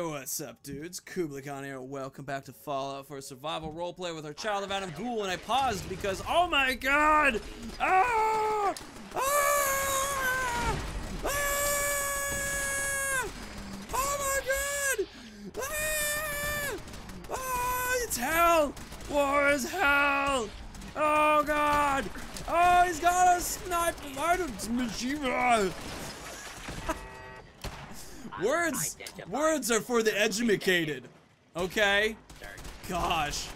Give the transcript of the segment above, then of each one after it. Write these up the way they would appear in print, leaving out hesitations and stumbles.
Hey, what's up, dudes? Kooblay Khan here. Welcome back to Fallout for a survival roleplay with our Child of Atom ghoul, and I paused because, oh my god! Ah! Ah! Ah! Oh my god! Ah! Ah! It's hell! War is hell! Oh god! Oh, he's got a sniper! Words are for the edumacated. Okay? Gosh.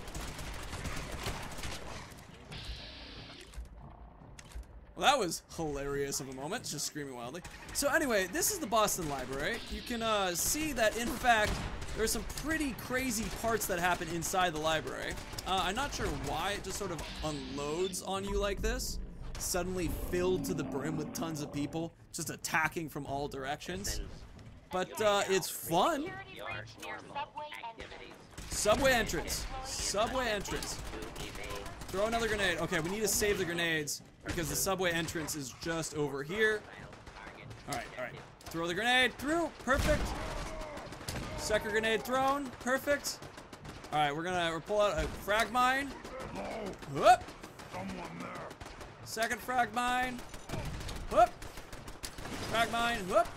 Well, that was hilarious of a moment, just screaming wildly. So anyway, this is the Boston Library. You can see that, in fact, there are some pretty crazy parts that happen inside the library. I'm not sure why it just sort of unloads on you like this. Suddenly filled to the brim with tons of people, just attacking from all directions. But it's fun. Subway entrance. Subway entrance. Throw another grenade. Okay, we need to save the grenades because the subway entrance is just over here. Alright, alright. Throw the grenade through. Perfect. Second grenade thrown. Perfect. Alright, we're gonna pull out a frag mine. Whoop. Second frag mine. Whoop. Frag mine. Whoop.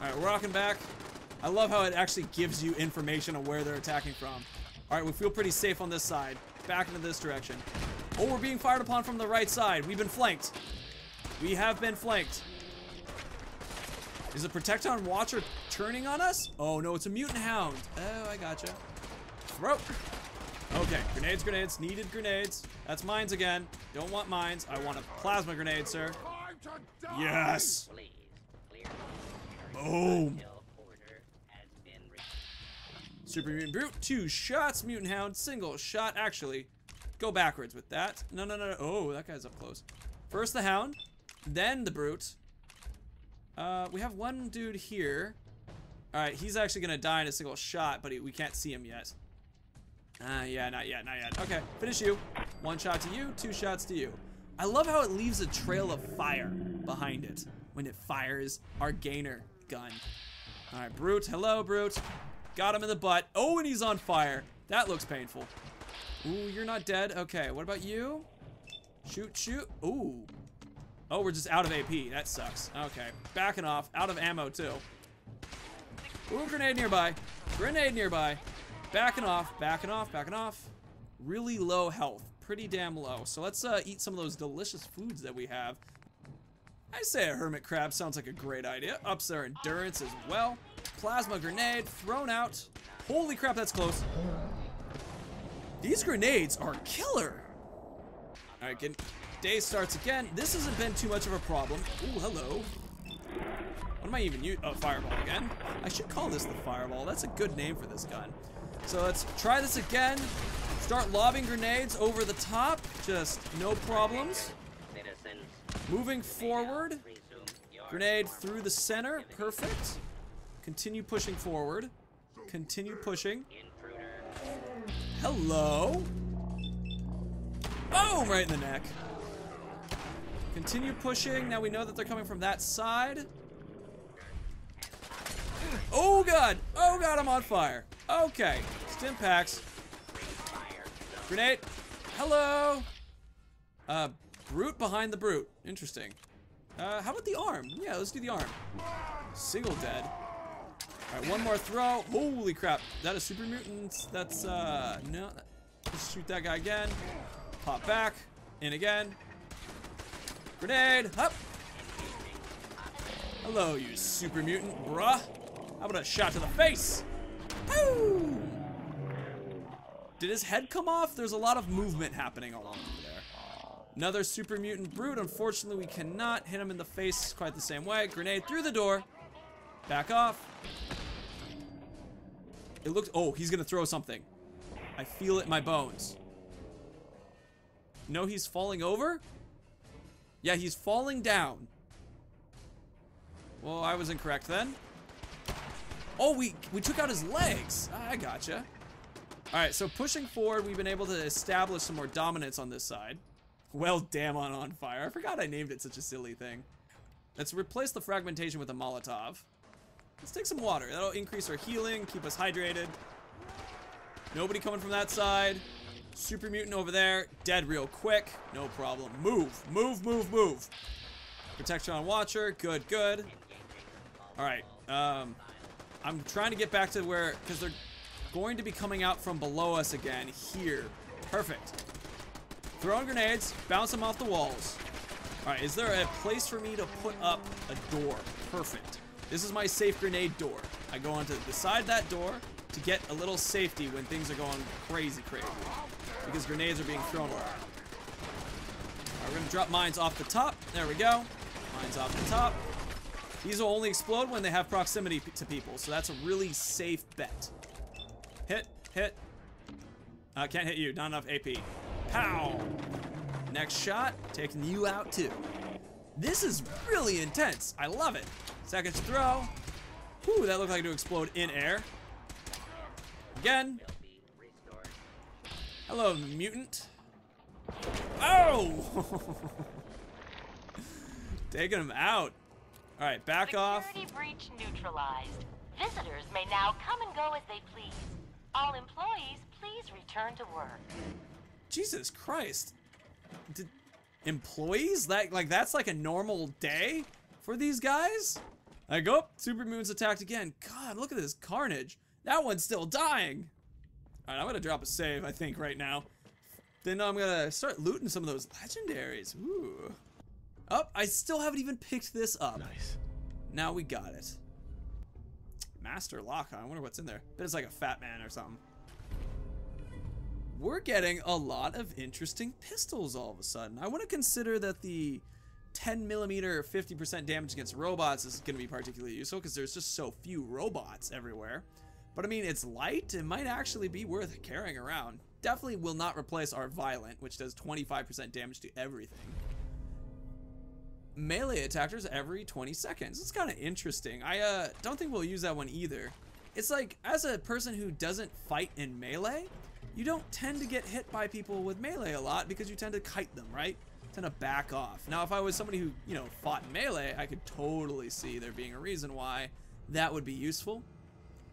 Alright, we're rocking back. I love how it actually gives you information on where they're attacking from. Alright, we feel pretty safe on this side. Back into this direction. Oh, we're being fired upon from the right side. We've been flanked. We have been flanked. Is the Protectron Watcher turning on us? Oh no, it's a mutant hound. Oh, I gotcha. Throw. Okay, grenades, grenades. Needed grenades. That's mines again. Don't want mines. I want a plasma grenade, sir. Yes! Boom! Super Mutant Brute, 2 shots. Mutant Hound, 1 shot. Actually, go backwards with that. No, no, no, no. Oh, that guy's up close. First the Hound, then the Brute. We have one dude here. Alright, he's actually gonna die in a 1 shot, but we can't see him yet. Yeah, not yet, not yet. Okay, finish you. 1 shot to you, 2 shots to you. I love how it leaves a trail of fire behind it when it fires our gainer gun. All right, Brute. Hello, Brute. Got him in the butt. Oh, and he's on fire. That looks painful. Ooh, you're not dead. Okay, what about you? Shoot, shoot. Ooh. Oh, we're just out of AP. That sucks. Okay, backing off. Out of ammo, too. Ooh, grenade nearby. Grenade nearby. Backing off, backing off, backing off. Really low health. Pretty damn low. So let's eat some of those delicious foods that we have. I say a hermit crab sounds like a great idea. Ups their endurance as well. Plasma grenade thrown out. Holy crap, that's close. These grenades are killer. All right, day starts again. This hasn't been too much of a problem. Ooh, hello. What am I even using? Oh, fireball again. I should call this the fireball. That's a good name for this gun. So let's try this again. Start lobbing grenades over the top. Just no problems. Moving forward, grenade through the center, perfect. Continue pushing forward, continue pushing. Hello. Boom, right in the neck. Continue pushing, now we know that they're coming from that side. Oh god, I'm on fire. Okay, stim packs. Grenade, hello. Brute behind the brute. Interesting. How about the arm? Yeah, let's do the arm. Single dead. Alright, one more throw. Holy crap. That is super mutants. That's, no. Let's shoot that guy again. Pop back. In again. Grenade. Up. Hello, you super mutant, bruh. How about a shot to the face? Woo! Did his head come off? There's a lot of movement happening on him. Another super mutant brute. Unfortunately, we cannot hit him in the face quite the same way. Grenade through the door. Back off. It looked. Oh, he's gonna throw something. I feel it in my bones. No, he's falling over? Yeah, he's falling down. Well, I was incorrect then. Oh, we took out his legs. I gotcha. Alright, so pushing forward, we've been able to establish some more dominance on this side. Well, damn on fire. I forgot I named it such a silly thing. Let's replace the fragmentation with a Molotov. Let's take some water. That'll increase our healing, keep us hydrated. Nobody coming from that side. Super mutant over there. Dead real quick. No problem. Move. Move, move, move. Protectron Watcher. Good, good. Alright. I'm trying to get back to where... because they're going to be coming out from below us again. Here. Perfect. Throwing grenades. Bounce them off the walls. Alright. Is there a place for me to put up a door? Perfect. This is my safe grenade door. I go onto the side of that door to get a little safety when things are going crazy. Because grenades are being thrown around. Alright, we're going to drop mines off the top. There we go. Mines off the top. These will only explode when they have proximity to people, so that's a really safe bet. Hit, hit. Can't hit you. Not enough AP. Pow! Next shot, taking you out too. This is really intense. I love it. Second throw. Whew, that looked like it would explode in air. Again. Hello, mutant. Oh! Taking him out. All right, back off. Security breach neutralized. Visitors may now come and go as they please. All employees, please return to work. Jesus Christ. Did employees? Like that's like a normal day for these guys? Like, oh, Super Moon's attacked again. God, look at this carnage. That one's still dying. All right, I'm going to drop a save, I think, right now. Then I'm going to start looting some of those legendaries. Ooh. Oh, I still haven't even picked this up. Nice. Now we got it. Master Lock, huh? I wonder what's in there. But it's like a fat man or something. We're getting a lot of interesting pistols all of a sudden. I want to consider that the 10mm 50% damage against robots is going to be particularly useful because there's just so few robots everywhere. But I mean, it's light. It might actually be worth carrying around. Definitely will not replace our Violent, which does 25% damage to everything. Melee attackers every 20 seconds. It's kind of interesting. I don't think we'll use that one either. It's like, as a person who doesn't fight in melee, you don't tend to get hit by people with melee a lot because you tend to kite them, right? Tend to back off. Now, if I was somebody who, you know, fought in melee, I could totally see there being a reason why that would be useful.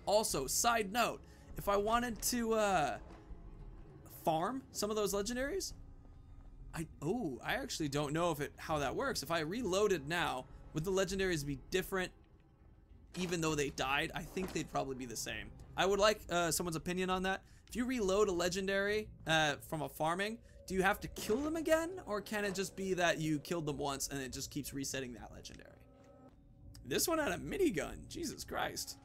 Also, side note, if I wanted to farm some of those legendaries, I actually don't know if how that works. If I reloaded now, would the legendaries be different even though they died? I think they'd probably be the same. I would like someone's opinion on that. If you reload a legendary from a farming, do you have to kill them again? Or can it just be that you killed them once and it just keeps resetting that legendary? This one had a minigun. Jesus Christ.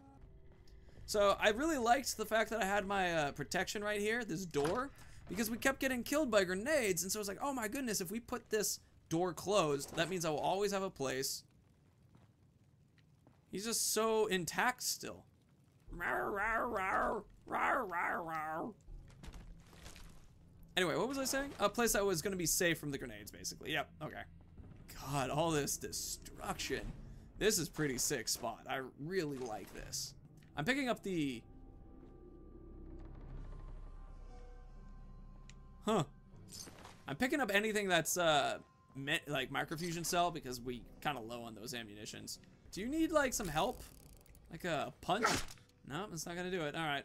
So I really liked the fact that I had my protection right here, this door, because we kept getting killed by grenades. And so I was like, oh my goodness, if we put this door closed, that means I will always have a place. He's just so intact still. Anyway, what was I saying? A place that was going to be safe from the grenades, basically. Yep, okay. God, all this destruction. This is pretty sick spot. I really like this. I'm picking up the... Huh. I'm picking up anything that's, meant, like, microfusion cell, because we kind of low on those ammunitions. Do you need, like, some help? Like a punch? No, it's not going to do it. All right.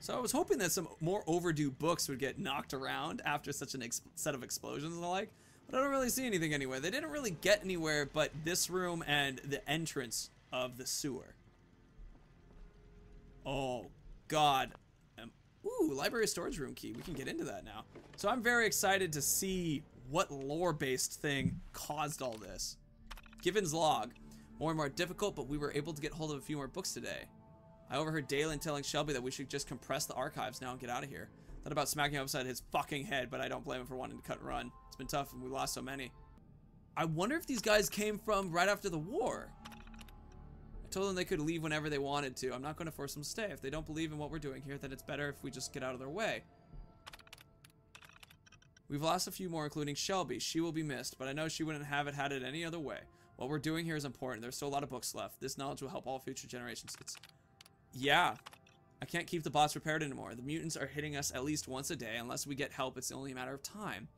So I was hoping that some more overdue books would get knocked around after such an set of explosions and the like, but I don't really see anything anywhere. They didn't really get anywhere but this room and the entrance of the sewer. Oh, God. Ooh, library storage room key. We can get into that now. So I'm very excited to see what lore-based thing caused all this. Given's log. More and more difficult, but we were able to get hold of a few more books today. I overheard Dalen telling Shelby that we should just compress the archives now and get out of here. Thought about smacking him upside his fucking head, but I don't blame him for wanting to cut and run. It's been tough and we lost so many. I wonder if these guys came from right after the war. I told them they could leave whenever they wanted to. I'm not going to force them to stay. If they don't believe in what we're doing here, then it's better if we just get out of their way. We've lost a few more, including Shelby. She will be missed, but I know she wouldn't have it had it any other way. What we're doing here is important. There's still a lot of books left. This knowledge will help all future generations. It's... Yeah. I can't keep the bots repaired anymore. The mutants are hitting us at least once a day. Unless we get help, it's only a matter of time.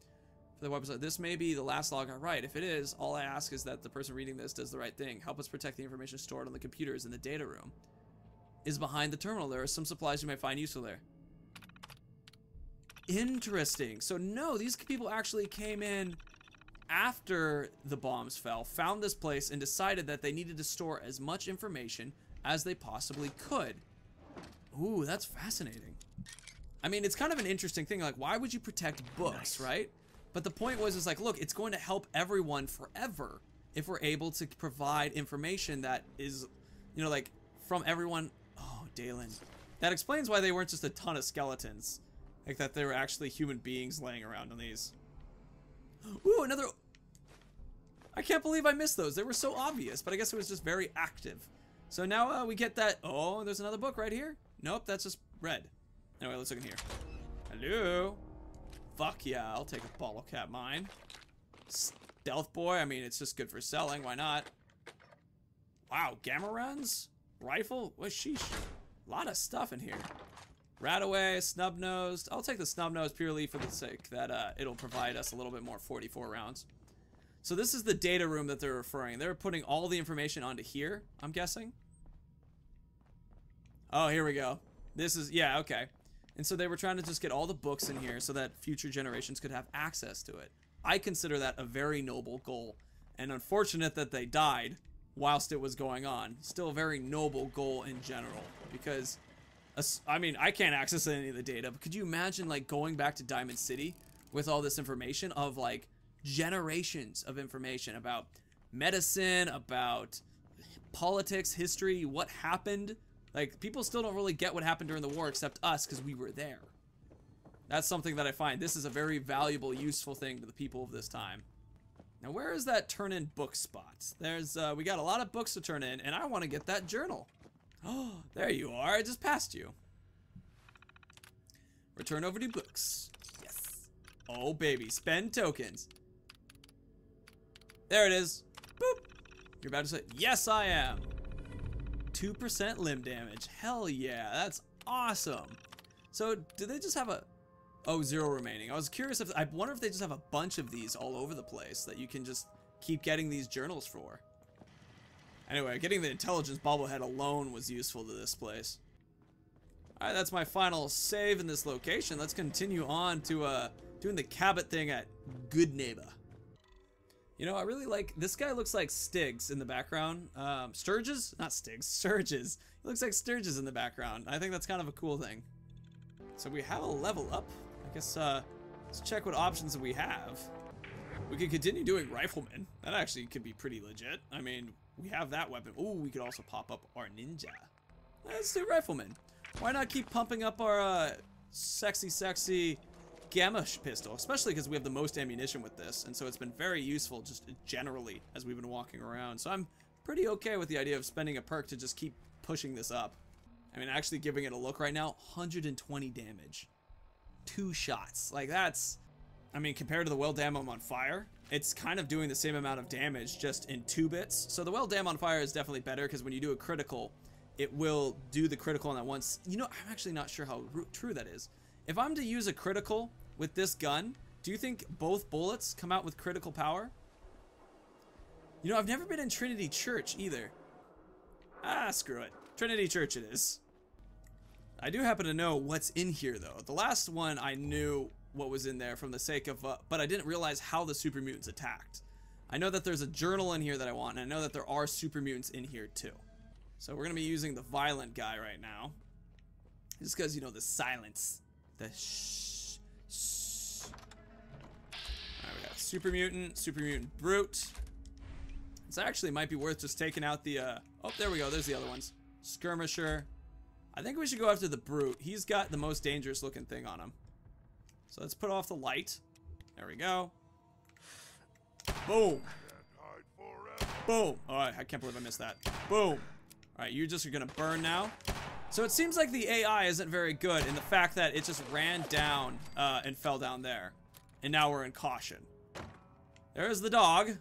for the website. This may be the last log I write. If it is, all I ask is that the person reading this does the right thing. Help us protect the information stored on the computers in the data room. Is behind the terminal. There are some supplies you might find useful there. Interesting. So no, these people actually came in after the bombs fell, found this place, and decided that they needed to store as much information as they possibly could. Ooh, that's fascinating. I mean, it's kind of an interesting thing. Like, why would you protect books, right? But the point was, is like, look, it's going to help everyone forever if we're able to provide information that is, you know, like, from everyone. Oh, Dalen. That explains why they weren't just a ton of skeletons. Like, that they were actually human beings laying around on these. Ooh, another... I can't believe I missed those. They were so obvious, but I guess it was just very active. So now we get that... Oh, there's another book right here. Nope, that's just red. Anyway, let's look in here. Hello? Fuck yeah, I'll take a bottle cap mine. Stealth boy, I mean, it's just good for selling. Why not? Wow, gamma runs? Rifle? Well, sheesh. A lot of stuff in here. Rataway, snub-nosed. I'll take the snub-nosed purely for the sake that it'll provide us a little bit more 44 rounds. So this is the data room that they're referring. They're putting all the information onto here, I'm guessing. Oh, here we go. This is, yeah, okay. And so they were trying to just get all the books in here so that future generations could have access to it. I consider that a very noble goal. And unfortunate that they died whilst it was going on. Still a very noble goal in general, because... I mean, I can't access any of the data, but could you imagine, like, going back to Diamond City with all this information of, like, generations of information about medicine, about politics, history, what happened? Like, people still don't really get what happened during the war except us because we were there. That's something that I find. This is a very valuable, useful thing to the people of this time. Now, where is that turn-in book spot? There's, we got a lot of books to turn in, and I want to get that journal. Oh, there you are. I just passed you. Return overdue books. Yes. Oh, baby. Spend tokens. There it is. Boop. You're about to say, yes, I am. 2% limb damage. Hell yeah. That's awesome. So, do they just have a... Oh, zero remaining. I was curious if... I wonder if they just have a bunch of these all over the place that you can just keep getting these journals for. Anyway, getting the intelligence bobblehead alone was useful to this place. Alright, that's my final save in this location. Let's continue on to doing the Cabot thing at Goodneighbor. You know, I really like... This guy looks like Stiggs in the background. Sturges? Not Stiggs. Sturges. He looks like Sturges in the background. I think that's kind of a cool thing. So we have a level up. I guess, let's check what options we have. We could continue doing Rifleman. That actually could be pretty legit. I mean... We have that weapon. Ooh, we could also pop up our ninja. Let's do Rifleman. Why not keep pumping up our sexy gamma pistol, especially because we have the most ammunition with this, and so it's been very useful just generally as we've been walking around. So I'm pretty okay with the idea of spending a perk to just keep pushing this up. I mean, actually giving it a look right now, 120 damage. 2 shots. Like, that's... I mean, compared to the Well Dam I'm on Fire, it's kind of doing the same amount of damage just in 2 bits. So the Well Dam on Fire is definitely better because when you do a critical, it will do the critical on that once. You know, I'm actually not sure how true that is. If I'm to use a critical with this gun, do you think both bullets come out with critical power? You know, I've never been in Trinity Church either. Ah, screw it. Trinity Church it is. I do happen to know what's in here, though. The last one I knew... what was in there from the sake of but I didn't realize how the super mutants attacked. I know that there's a journal in here that I want, and I know that there are super mutants in here too. So we're gonna be using the violent guy right now, just because, you know, the silence, the shh. All right, we got super mutant brute. This actually might be worth just taking out the oh, there we go, there's the other ones. Skirmisher. I think we should go after the brute. He's got the most dangerous looking thing on him. So let's put off the light. There we go. Boom. Boom. Alright, I can't believe I missed that. Boom. Alright, you just are gonna burn now. So it seems like the AI isn't very good in the fact that it just ran down and fell down there. And now we're in caution. There's the dog.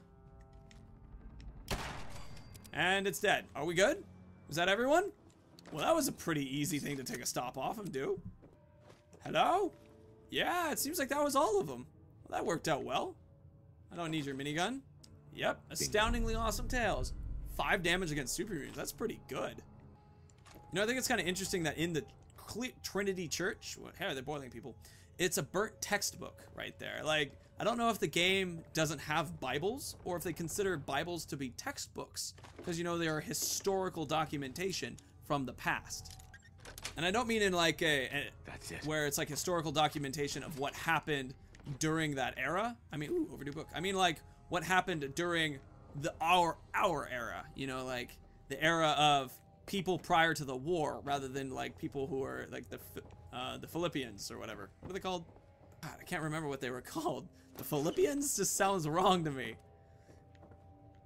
And it's dead. Are we good? Is that everyone? Well, that was a pretty easy thing to take a stop off and do. Hello? Yeah, it seems like that was all of them. Well, that worked out well. I don't need your minigun. Yep, astoundingly awesome tails. 5 damage against super mutants. That's pretty good. You know, I think it's kind of interesting that in the Trinity Church, what, hey, they're boiling people. It's a burnt textbook right there. Like, I don't know if the game doesn't have Bibles or if they consider Bibles to be textbooks, because, you know, they are historical documentation from the past. And I don't mean in like a that's it, where it's like historical documentation of what happened during that era. I mean, ooh, overdue book. I mean like what happened during the our era, you know, like the era of people prior to the war, rather than like people who are like the Philippians or whatever. What are they called? God, I can't remember what they were called. The Philippians just sounds wrong to me.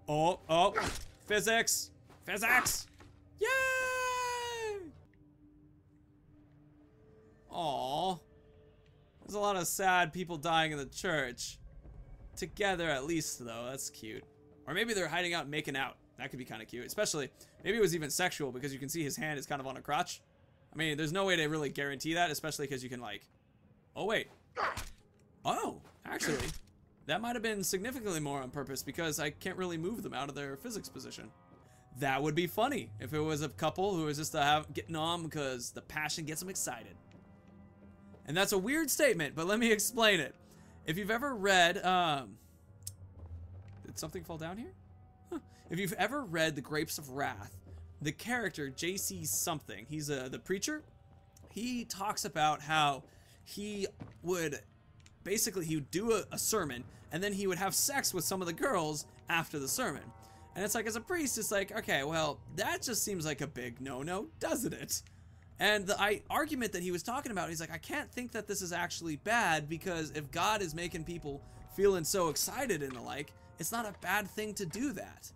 Oh, physics, physics, yay! Aww, there's a lot of sad people dying in the church. Together at least though, that's cute. Or maybe they're hiding out and making out. That could be kind of cute, especially, maybe it was even sexual because you can see his hand is kind of on a crotch. I mean, there's no way to really guarantee that, especially because you can like, oh wait. Oh, actually, that might have been significantly more on purpose because I can't really move them out of their physics position. That would be funny if it was a couple who was just getting on because the passion gets them excited. And that's a weird statement, but let me explain it. If you've ever read, did something fall down here? If you've ever read The Grapes of Wrath, the character J.C. something, he's the preacher, he talks about how he would, basically he would do a sermon and then he would have sex with some of the girls after the sermon. And it's like, as a priest, it's like, okay, well, that just seems like a big no-no, doesn't it? And the argument that he was talking about, he's like, I can't think that this is actually bad because if God is making people feeling so excited and the like, it's not a bad thing to do that.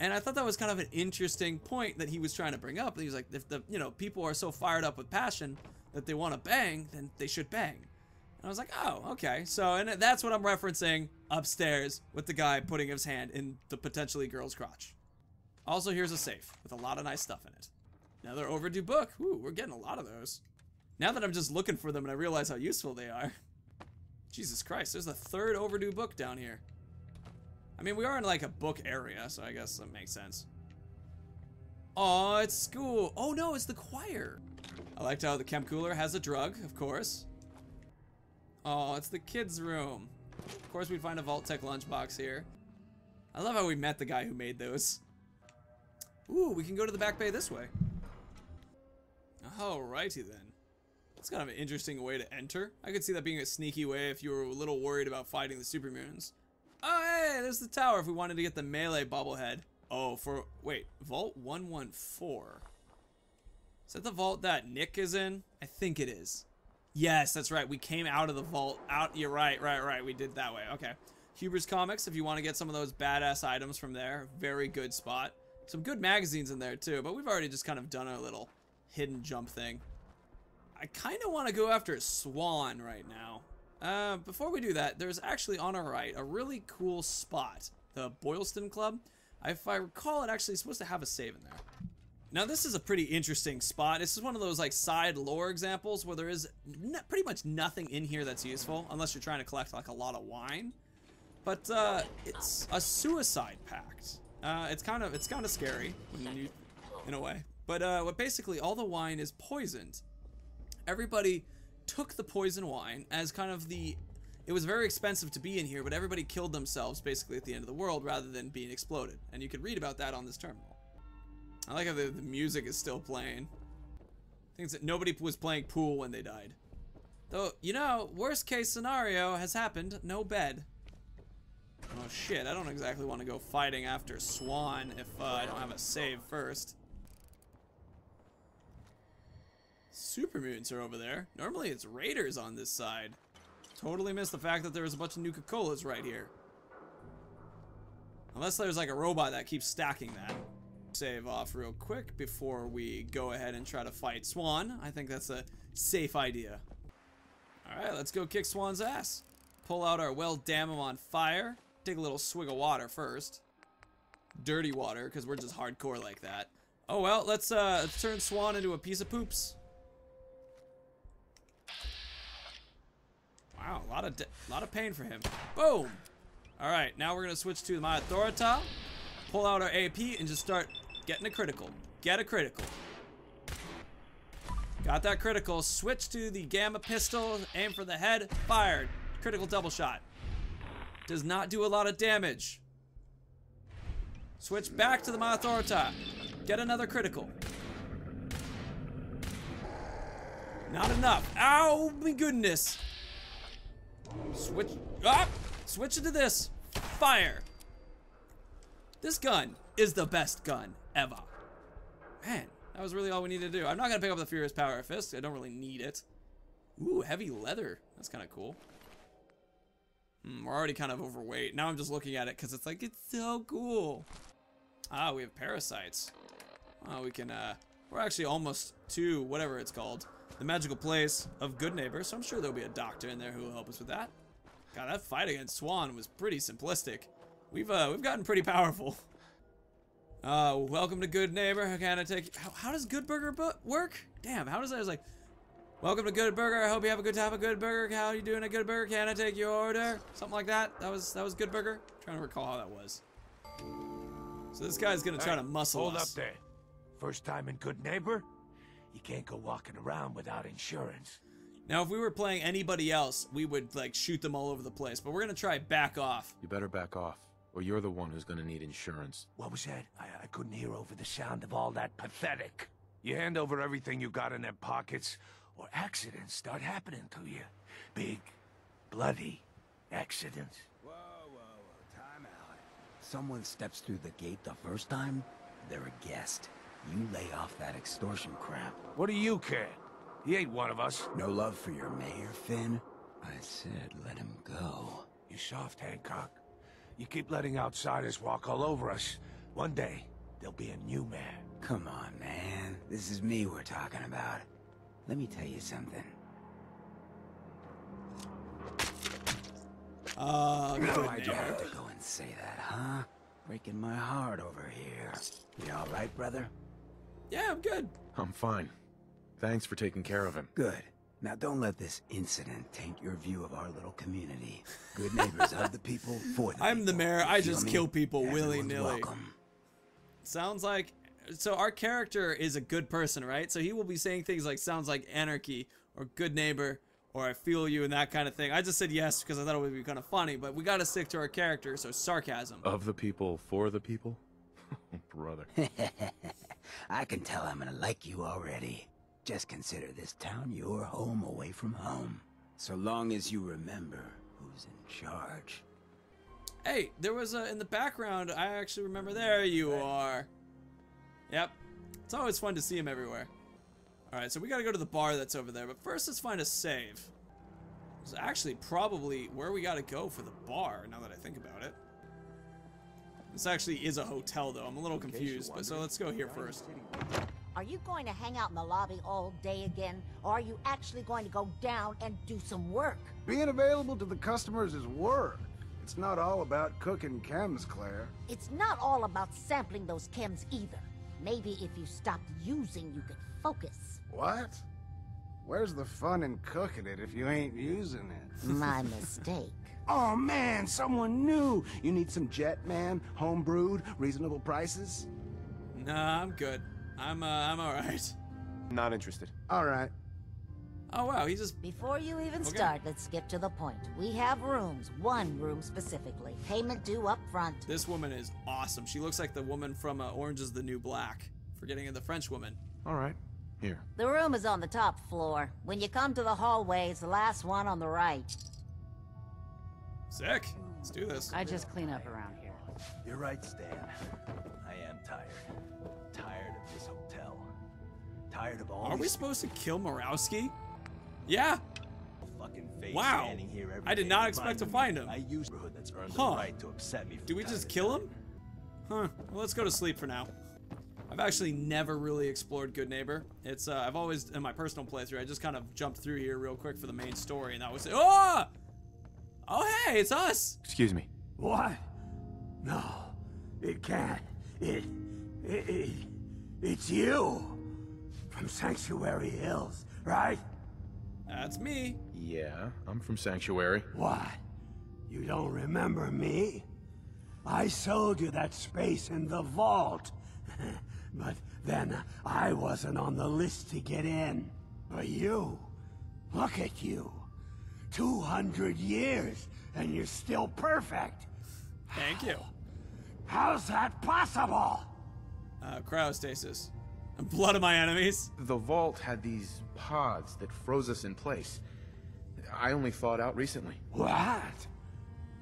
And I thought that was kind of an interesting point that he was trying to bring up. He was like, if the, you know, people are so fired up with passion that they want to bang, then they should bang. And I was like, oh, okay. So, and that's what I'm referencing upstairs with the guy putting his hand in the potentially girl's crotch. Also, here's a safe with a lot of nice stuff in it. Another overdue book. Ooh, we're getting a lot of those. Now that I'm just looking for them and I realize how useful they are. Jesus Christ, there's a third overdue book down here. I mean, we are in like a book area, so I guess that makes sense. Oh, it's school. Oh no, it's the choir. I liked how the chem cooler has a drug, of course. Oh, it's the kids' room. Of course we find a Vault-Tec lunchbox here. I love how we met the guy who made those. Ooh, we can go to the back bay this way. Alrighty then. That's kind of an interesting way to enter. I could see that being a sneaky way if you were a little worried about fighting the super mutants. Oh, hey, there's the tower if we wanted to get the melee bobblehead. Oh, for, wait, Vault 114. Is that the vault that Nick is in? I think it is. Yes, that's right, we came out of the vault. Out, you're right, we did that way, okay. Huber's Comics, if you want to get some of those badass items from there, very good spot. Some good magazines in there too, but we've already just kind of done our little hidden jump thing. I kind of want to go after Swan right now. Before we do that, there's actually on our right a really cool spot, the Boylston Club. If I recall, it actually is supposed to have a save in there. Now this is a pretty interesting spot. This is one of those like side lore examples where there is pretty much nothing in here that's useful, unless you're trying to collect like a lot of wine. But it's a suicide pact. It's kind of scary when you, in a way. But basically all the wine is poisoned. Everybody took the poison wine as kind of the, it was very expensive to be in here, but everybody killed themselves basically at the end of the world rather than being exploded. And you could read about that on this terminal. I like how the music is still playing. Things that nobody was playing pool when they died. Though, you know, worst case scenario has happened, no bed. Oh shit, I don't exactly want to go fighting after Swan if I don't have a save first. Super mutants are over there. Normally it's raiders on this side. Totally missed the fact that there was a bunch of Nuka-Colas right here. Unless there's like a robot that keeps stacking that. Save off real quick before we go ahead and try to fight Swan. I think that's a safe idea. Alright, let's go kick Swan's ass. Pull out our well, damn him on fire. Take a little swig of water first. Dirty water, because we're just hardcore like that. Oh well, let's turn Swan into a piece of poops. Wow, a lot of pain for him. Boom! Alright, now we're gonna switch to my Authorita, pull out our AP, and just start getting a critical. Get a critical. Got that critical. Switch to the Gamma Pistol, aim for the head, fired. Critical double shot. Does not do a lot of damage. Switch back to the My Authorita. Get another critical. Not enough. Ow, my goodness. Switch. Ah! Switch into this. Fire. This gun is the best gun ever. Man, that was really all we needed to do. I'm not going to pick up the Furious Power Fist. I don't really need it. Ooh, heavy leather. That's kind of cool. We're already kind of overweight. Now I'm just looking at it because it's like, it's so cool. Ah, we have parasites. Oh, we can, we're actually almost to whatever it's called. The magical place of Goodneighbor, so I'm sure there'll be a doctor in there who will help us with that. God, that fight against Swan was pretty simplistic. We've gotten pretty powerful. Welcome to Goodneighbor. Can I take? How does Good Burger work? Damn, how does that? It's like, welcome to Good Burger. I hope you have a good time at Good Burger. How are you doing at Good Burger? Can I take your order? Something like that. That was Good Burger. I'm trying to recall how that was. So this guy's gonna try to muscle us. Hold up there. First time in Goodneighbor. You can't go walking around without insurance. Now, if we were playing anybody else, we would, like, shoot them all over the place. But we're going to try back off. You better back off, or you're the one who's going to need insurance. What was that? I couldn't hear over the sound of all that pathetic. You hand over everything you got in their pockets, or accidents start happening to you. Big, bloody accidents. Whoa, whoa, whoa, time out. Someone steps through the gate the first time, they're a guest. You lay off that extortion crap. What do you care? He ain't one of us. No love for your mayor, Finn? I said let him go. You soft, Hancock. You keep letting outsiders walk all over us. One day, there'll be a new mayor. Come on, man. This is me we're talking about. Let me tell you something. No, I don't have to go and say that, huh? Breaking my heart over here. You all right, brother? Yeah, I'm good. I'm fine. Thanks for taking care of him. Good. Now don't let this incident taint your view of our little community. Good neighbors of the people, for the I'm people. The mayor. I just kill people willy-nilly. Sounds like... So our character is a good person, right? So he will be saying things like, sounds like anarchy, or good neighbor, or I feel you, and that kind of thing. I just said yes because I thought it would be kind of funny, but we gotta stick to our character, so sarcasm. Of the people, for the people? Brother. I can tell I'm gonna like you already. Just consider this town your home away from home. So long as you remember who's in charge. Hey, there was a, in the background, I actually remember, there you are. Yep. It's always fun to see him everywhere. Alright, so we gotta go to the bar that's over there, but first let's find a save. It's actually probably where we gotta go for the bar, now that I think about it. This actually is a hotel, though. I'm a little confused, but so let's go here first. Are you going to hang out in the lobby all day again, or are you actually going to go down and do some work? Being available to the customers is work. It's not all about cooking chems, Claire. It's not all about sampling those chems either. Maybe if you stopped using, you could focus. What? Where's the fun in cooking it if you ain't using it? My mistake. Oh man, someone new! You need some Jet, man? Homebrewed? Reasonable prices? Nah, I'm good. I'm alright. Not interested. Alright. Oh wow, he just... Before you even start, let's skip to the point. We have rooms. One room specifically. Payment due up front. This woman is awesome. She looks like the woman from Orange is the New Black. Forgetting of the French woman. Alright. Here. The room is on the top floor. When you come to the hallway, it's the last one on the right. Sick. Let's do this. I just clean up around here. You're right, Stan. I am tired. Tired of this hotel. Tired of all Are we supposed to kill Marowski? Yeah. Fucking face wow. Here I did not expect to find him. I used that's earned the right to upset me. Do we just kill him? Huh. Well, let's go to sleep for now. I've actually never really explored Good Neighbor. It's I've always in my personal playthrough I just kind of jumped through here real quick for the main story and that was oh! Oh hey, it's us. Excuse me. What? No. It can't. It's you from Sanctuary Hills, right? That's me. Yeah, I'm from Sanctuary. What? You don't remember me? I sold you that space in the vault. But then I wasn't on the list to get in. But you, look at you. 200 years and you're still perfect. Thank you. How's that possible? Cryostasis. Blood of my enemies. The vault had these pods that froze us in place. I only thawed out recently. What?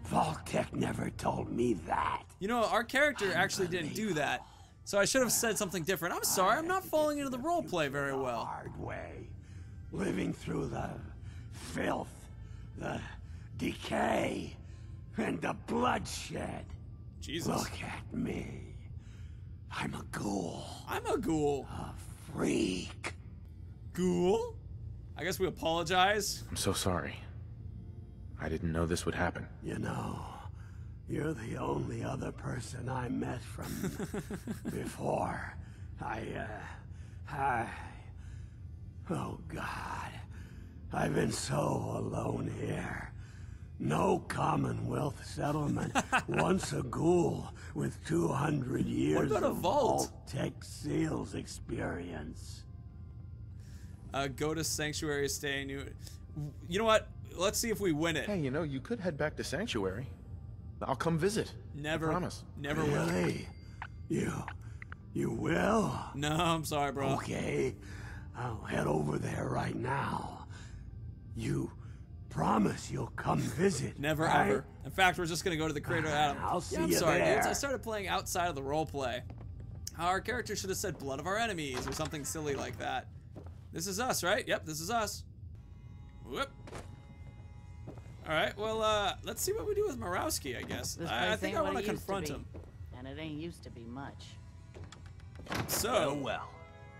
Vault-Tec never told me that. You know, our character actually didn't do that. So I should have said something different. I'm sorry, I'm not falling into the role play very well. Hard way. Living through the filth, the decay, and the bloodshed. Jesus. Look at me. I'm a ghoul. I'm a ghoul. A freak. Ghoul? I guess we apologize. I'm so sorry. I didn't know this would happen. You know, you're the only other person I met from before. Oh God. I've been so alone here. No Commonwealth settlement. Once a ghoul with 200 years of Vault-Tec seals experience. Go to Sanctuary, stay in you know what? Let's see if we win it. Hey, you know, you could head back to Sanctuary. I'll come visit. Never. I promise. Never will. Really? You will? No, I'm sorry, bro. Okay. I'll head over there right now. You promise you'll come visit. Never, right? Ever. In fact, we're just gonna go to the Crater of Atom. I'll see I'm sorry, there. Dudes. I started playing outside of the roleplay. Our character should have said blood of our enemies or something silly like that. This is us, right? Yep, this is us. Whoop. Alright, well, let's see what we do with Marowski, I guess. I think I want to confront him. And it ain't used to be much. So... well,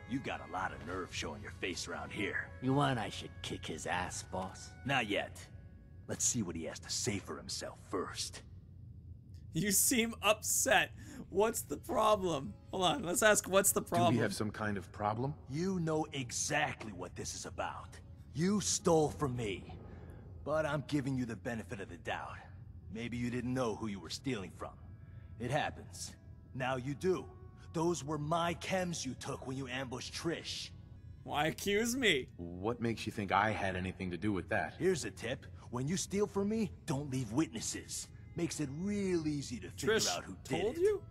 you got a lot of nerve showing your face around here. You want I should kick his ass, boss? Not yet. Let's see what he has to say for himself first. You seem upset. What's the problem? Hold on, let's ask what's the problem. Do we have some kind of problem? You know exactly what this is about. You stole from me. But I'm giving you the benefit of the doubt. Maybe you didn't know who you were stealing from. It happens. Now you do. Those were my chems you took when you ambushed Trish. Why accuse me? What makes you think I had anything to do with that? Here's a tip. When you steal from me, don't leave witnesses. Makes it real easy to figure out who did it. Trish told you?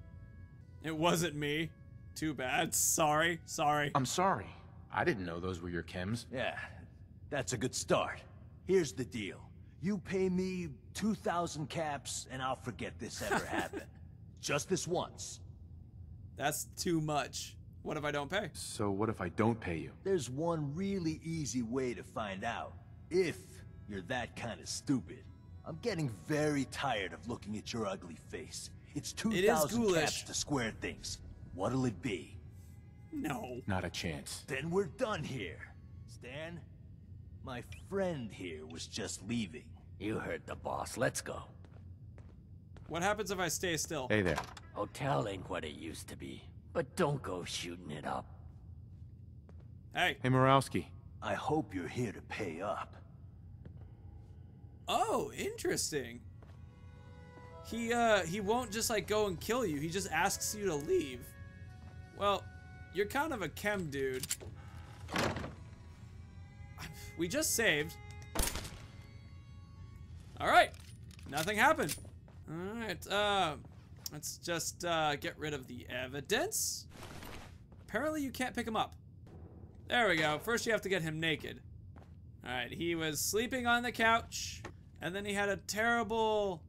It wasn't me. Too bad. Sorry. Sorry. I'm sorry. I didn't know those were your chems. Yeah, that's a good start. Here's the deal. You pay me 2,000 caps, and I'll forget this ever happened. Just this once. That's too much. What if I don't pay? So what if I don't pay you? There's one really easy way to find out. If you're that kind of stupid. I'm getting very tired of looking at your ugly face. It's 2,000 caps to square things. What'll it be? No. Not a chance. Then we're done here. Stan? My friend here was just leaving. You heard the boss. Let's go. What happens if I stay still? Hey there. Hotel ain't what it used to be, but don't go shooting it up. Hey. Hey, Marowski. I hope you're here to pay up. Oh, interesting. He won't just, like, go and kill you. He just asks you to leave. Well, you're kind of a chem dude. We just saved. Alright. Nothing happened. Alright, let's just, get rid of the evidence. Apparently you can't pick him up. There we go. First you have to get him naked. Alright, he was sleeping on the couch, and then he had a terrible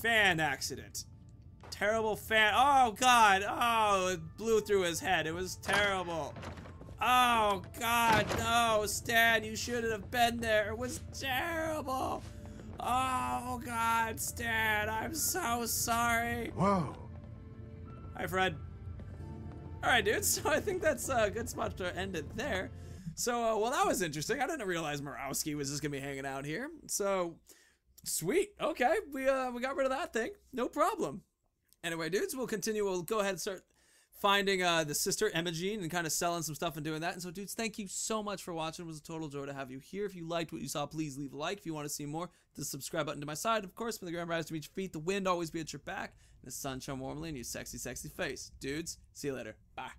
fan accident. Terrible fan. Oh, God. Oh, it blew through his head. It was terrible. Oh, God, no, Stan, you shouldn't have been there. It was terrible. Oh, God, Stan, I'm so sorry. Whoa. Hi, Fred. All right, dude, so I think that's a good spot to end it there. So, well, that was interesting. I didn't realize Marowski was just going to be hanging out here. So, sweet. Okay, we got rid of that thing. No problem. Anyway, dudes, we'll continue. We'll go ahead and start finding the sister Emogene and kind of selling some stuff and doing that. And so, dudes, thank you so much for watching. It was a total joy to have you here. If you liked what you saw, please leave a like. If you want to see more, the subscribe button to my side. Of course, when the ground rises to each feet, the wind always be at your back, and the sun shone warmly in your sexy, sexy face. Dudes, see you later. Bye.